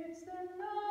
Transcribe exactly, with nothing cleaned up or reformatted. It's the night.